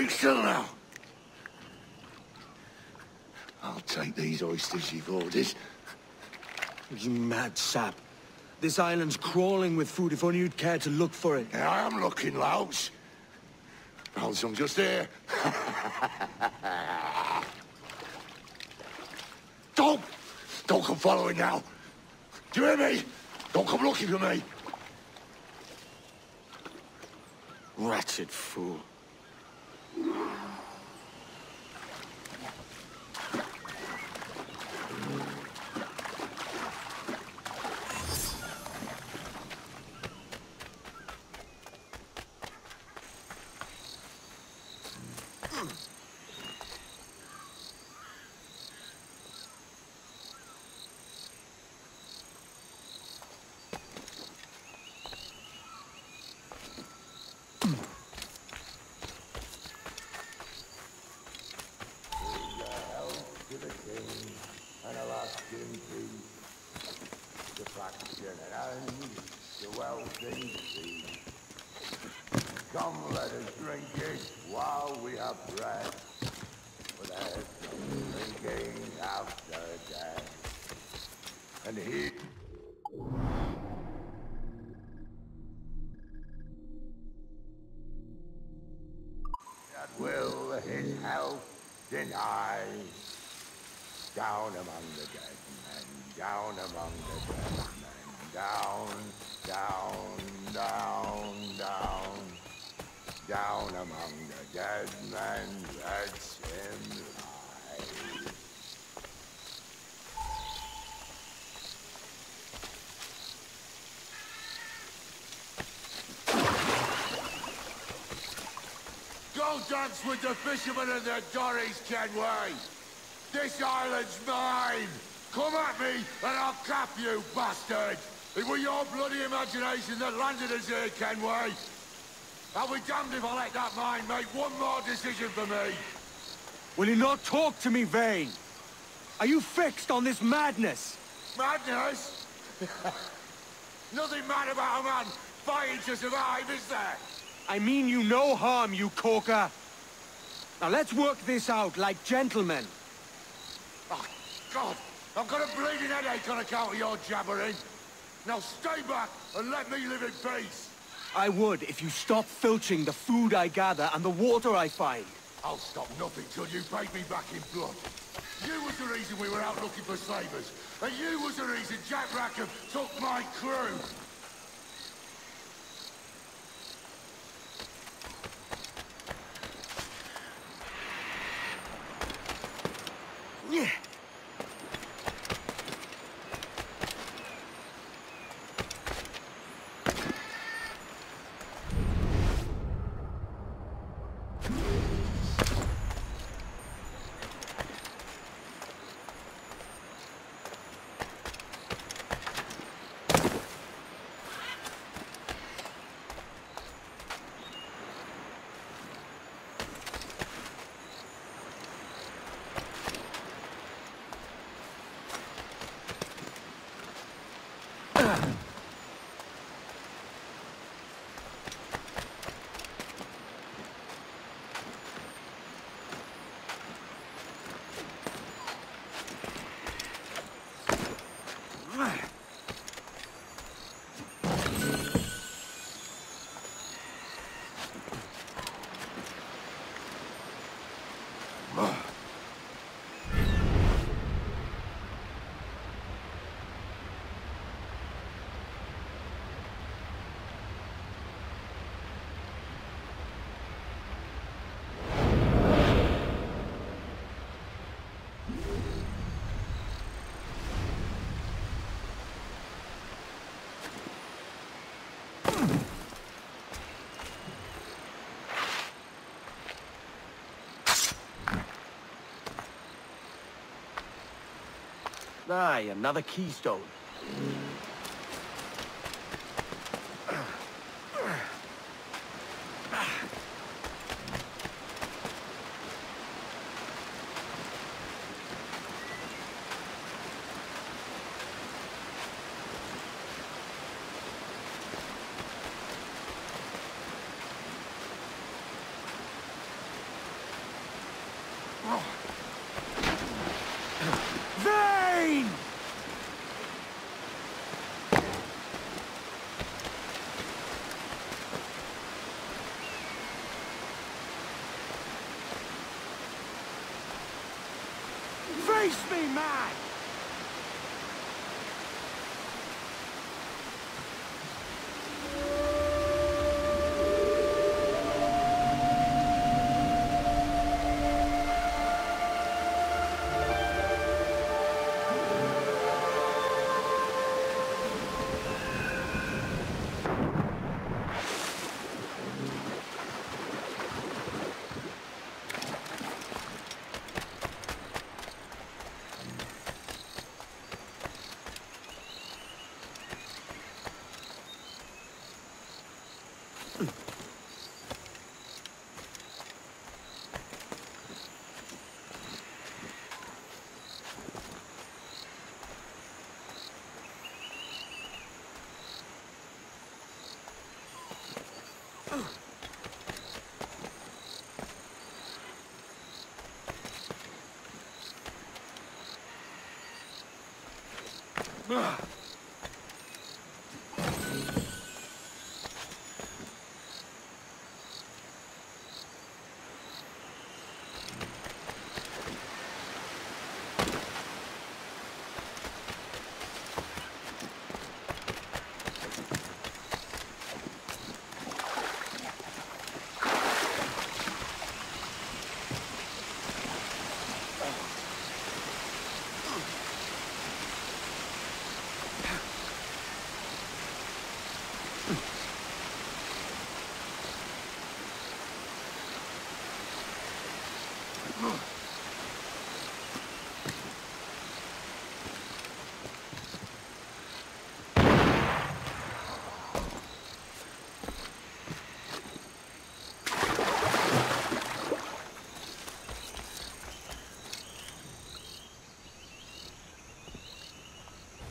Keep still now. I'll take these oysters you've ordered. You mad sap. This island's crawling with food if only you'd care to look for it. Yeah, I am looking, Louts. Found some just here. Don't come following now. Do you hear me? Don't come looking for me. Wretched fool. Don't dance with the fishermen and their dories, Kenway! This island's mine! Come at me and I'll cap you, bastard! It was your bloody imagination that landed us here, Kenway! I'll be damned if I let that mine make one more decision for me! Will you not talk to me, Vane? Are you fixed on this madness? Madness? Nothing mad about a man fighting to survive, is there? I mean you no harm, you corker. Now let's work this out like gentlemen. Oh, God! I've got a bleeding headache on account of your jabbering. Now stay back and let me live in peace. I would if you stop filching the food I gather and the water I find. I'll stop nothing till you pay me back in blood. You was the reason we were out looking for slavers. And you was the reason Jack Rackham took my crew. Yeah. Aye, another keystone. makes me mad! Ugh.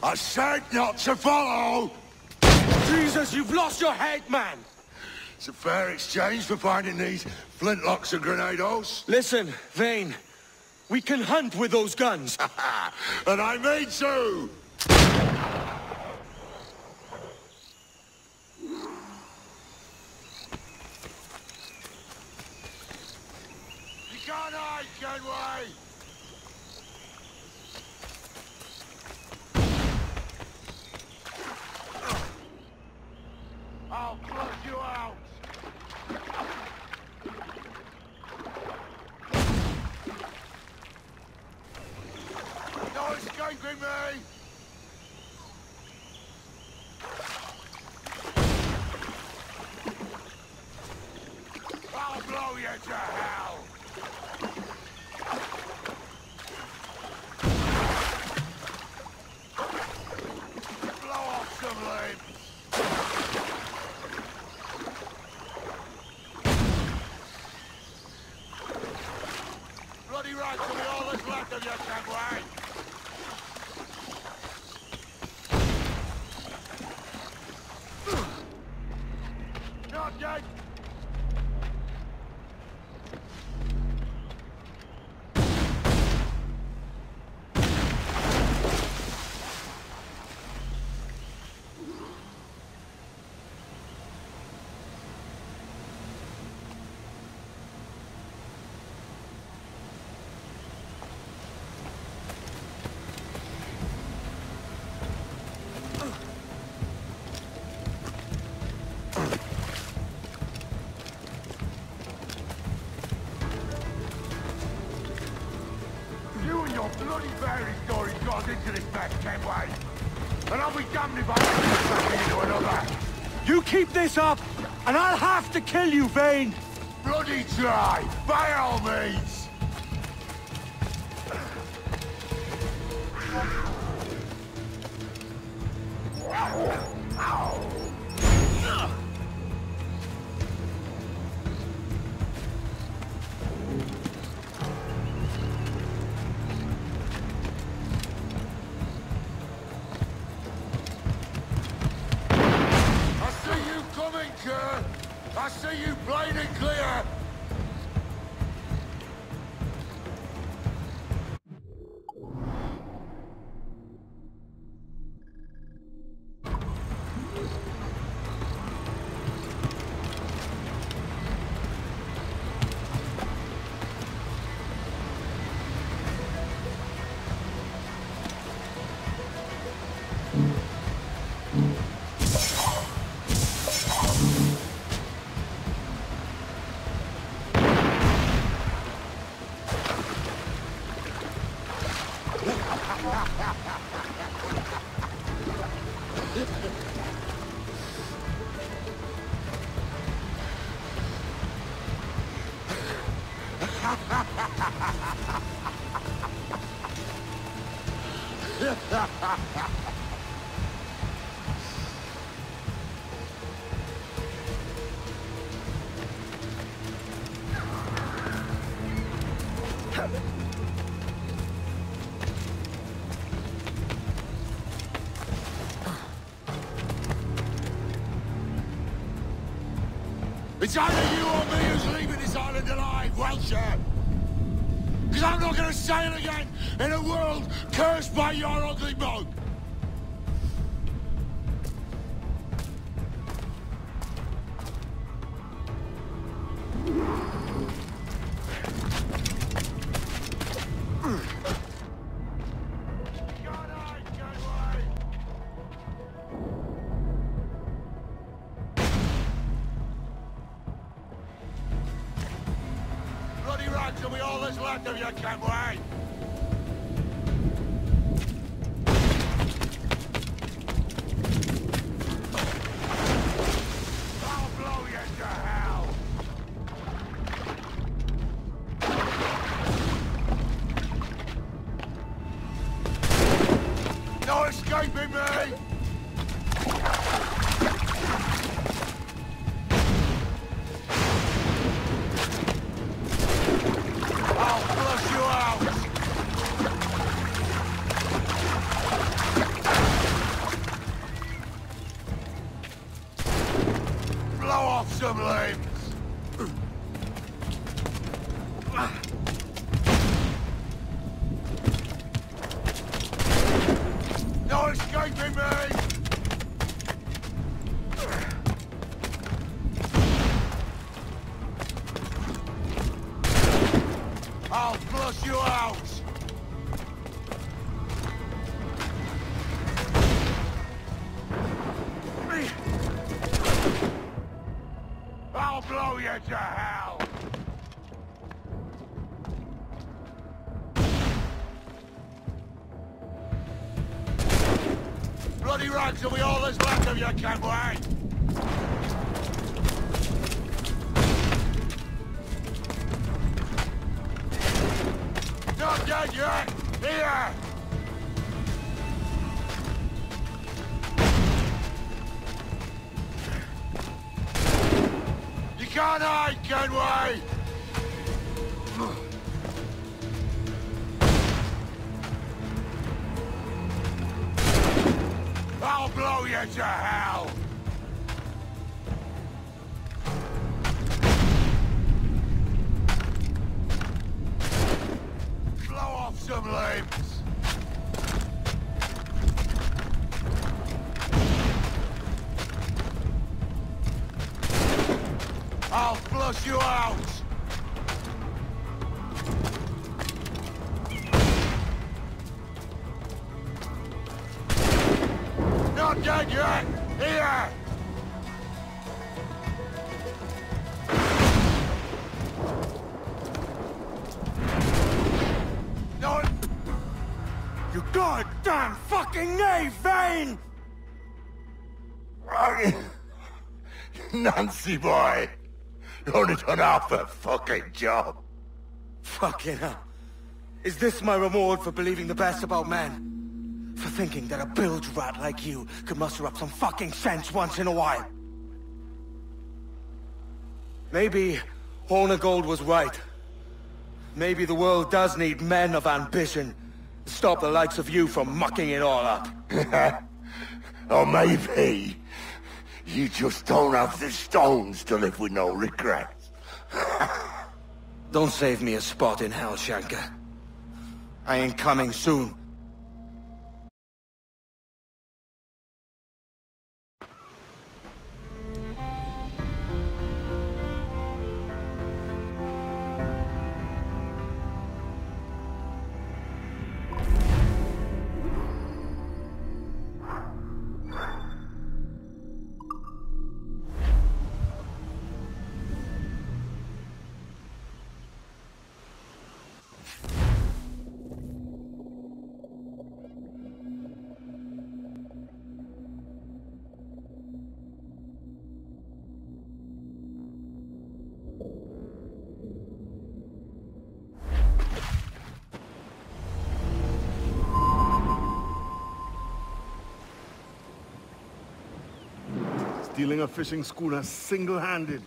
I said not to follow! Jesus, you've lost your head, man! It's a fair exchange for finding these flintlocks and grenados. Listen, Vane, we can hunt with those guns. And I mean to! You can't hide, Kenway! You keep this up, and I'll have to kill you, Vane! Bloody try, by all means! It's either you or me who's leaving this island alive, Welshman! Because I'm not going to sail again in a world cursed by your ugly boat! Till we all that's left of you, Kenway! Not dead yet! Here! You can't hide, Kenway! Blow you to hell! Blow off some limbs! I'll flush you out! Dead yet! Here! No! You goddamn fucking knave, Vane! Nancy boy! You only done half a fucking job! Fucking hell! Is this my reward for believing the best about men? For thinking that a bilge rat like you could muster up some fucking sense once in a while. Maybe Hornigold was right. Maybe the world does need men of ambition to stop the likes of you from mucking it all up. Or maybe you just don't have the stones to live with no regrets. Don't save me a spot in hell, Shankar. I ain't coming soon. Stealing a fishing schooner single-handed.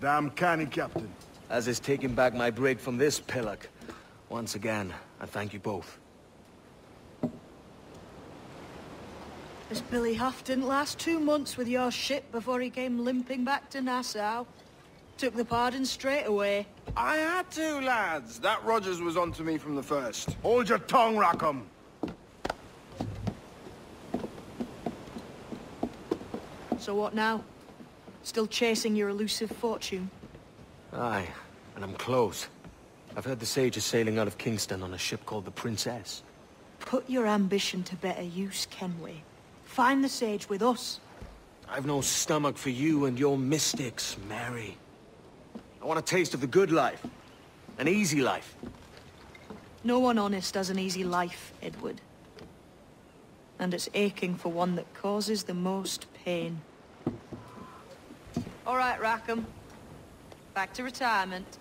Damn canny, Captain. As is taking back my break from this pillock. Once again, I thank you both. As Billy Huff didn't last 2 months with your ship before he came limping back to Nassau. Took the pardon straight away. I had to, lads. That Rogers was on to me from the first. Hold your tongue, Rackham. So what now? Still chasing your elusive fortune? Aye, and I'm close. I've heard the sage is sailing out of Kingston on a ship called the Princess. Put your ambition to better use, Kenway. Find the sage with us. I've no stomach for you and your mystics, Mary. I want a taste of the good life. An easy life. No one honest has an easy life, Edward. And it's aching for one that causes the most pain. All right, Rackham. Back to retirement.